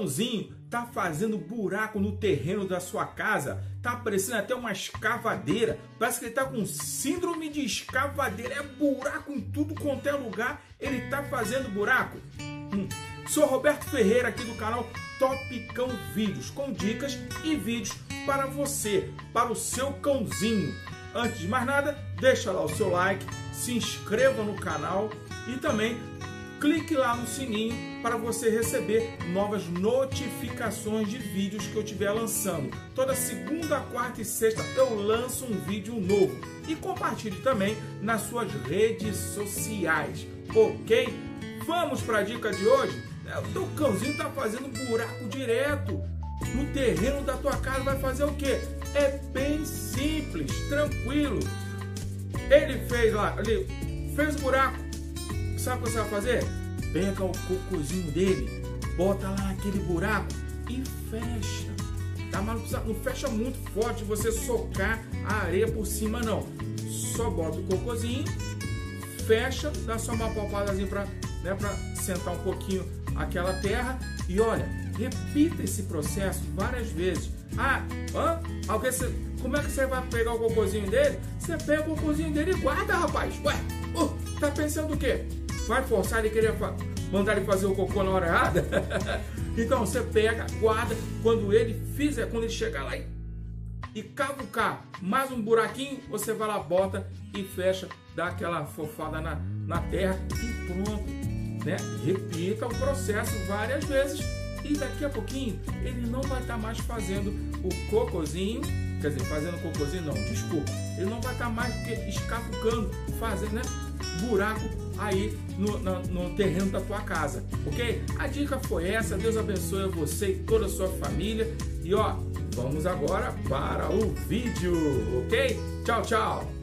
cãozinho tá fazendo buraco no terreno da sua casa, tá parecendo até uma escavadeira, parece que ele tá com síndrome de escavadeira, é buraco em tudo quanto é lugar, ele tá fazendo buraco. Sou Roberto Ferreira aqui do canal Top Cão Vídeos, com dicas e vídeos para você, para o seu cãozinho. Antes de mais nada, deixa lá o seu like, se inscreva no canal e também clique lá no sininho para você receber novas notificações de vídeos que eu estiver lançando. Toda segunda, quarta e sexta eu lanço um vídeo novo. E compartilhe também nas suas redes sociais, ok? Vamos para a dica de hoje? O teu cãozinho está fazendo buraco direto no terreno da tua casa. Vai fazer o quê? É bem simples, tranquilo. Ele fez lá, ali, fez o buraco. Sabe o que você vai fazer? Pega o cocôzinho dele, bota lá naquele buraco e fecha, tá? Mas não fecha muito forte, você socar a areia por cima não. Só bota o cocôzinho, fecha, dá só uma palpadazinha para, né, para sentar um pouquinho aquela terra. E olha, repita esse processo várias vezes. Como é que você vai pegar o cocôzinho dele? Você pega o cocôzinho dele e guarda, rapaz. Ué, tá pensando o quê? Vai forçar ele, querer mandar ele fazer o cocô na hora errada? Então você pega, guarda, quando ele fizer, quando ele chegar lá e cavucar mais um buraquinho, você vai lá, bota e fecha, dá aquela fofada na terra e pronto, né? Repita o processo várias vezes e daqui a pouquinho ele não vai estar mais fazendo o cocôzinho. Quer dizer, fazendo cocôzinho não, desculpa. Ele não vai estar mais escapucando, fazendo, né, buraco aí no terreno da tua casa, ok? A dica foi essa. Deus abençoe você e toda a sua família. E ó, vamos agora para o vídeo, ok? Tchau, tchau!